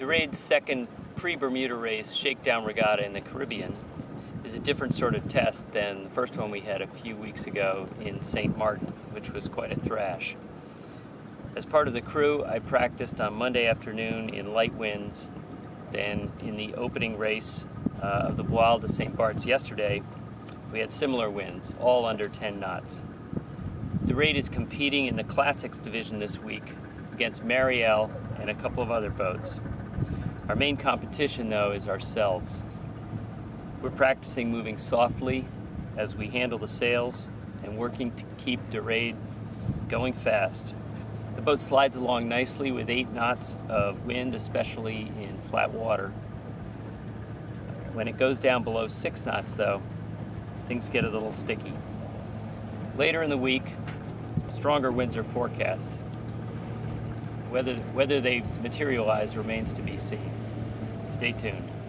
Dorade's second pre-Bermuda race, Shakedown Regatta in the Caribbean, is a different sort of test than the first one we had a few weeks ago in St. Martin, which was quite a thrash. As part of the crew, I practiced on Monday afternoon in light winds, then in the opening race of the Voiles de St. Barth's yesterday, we had similar winds, all under 10 knots. Dorade is competing in the Classics division this week against Marielle and a couple of other boats. Our main competition, though, is ourselves. We're practicing moving softly as we handle the sails and working to keep Dorade going fast. The boat slides along nicely with 8 knots of wind, especially in flat water. When it goes down below 6 knots, though, things get a little sticky. Later in the week, stronger winds are forecast. Whether they materialize remains to be seen. Stay tuned.